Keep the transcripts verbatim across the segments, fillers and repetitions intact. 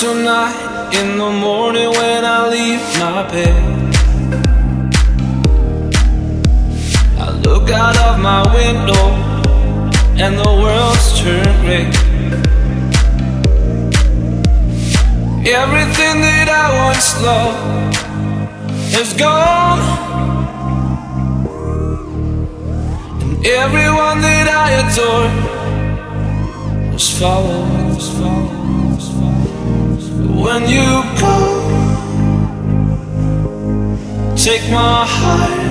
tonight, in the morning when I leave my bed, I look out of my window and the world's turned gray. Everything that I once loved is gone, and everyone that I adored was following, was following, was following, was following. When you go, take my heart.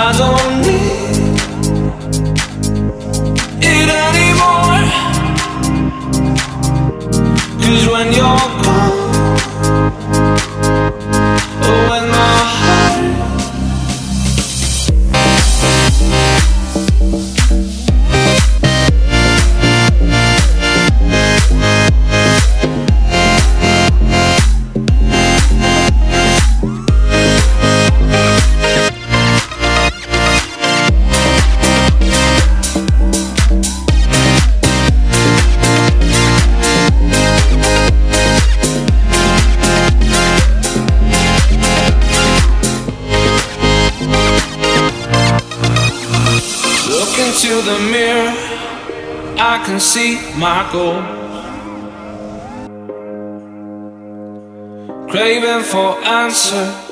I don't need it anymore, 'cause when you're gone, to the mirror, I can see my goals. Craving for answers,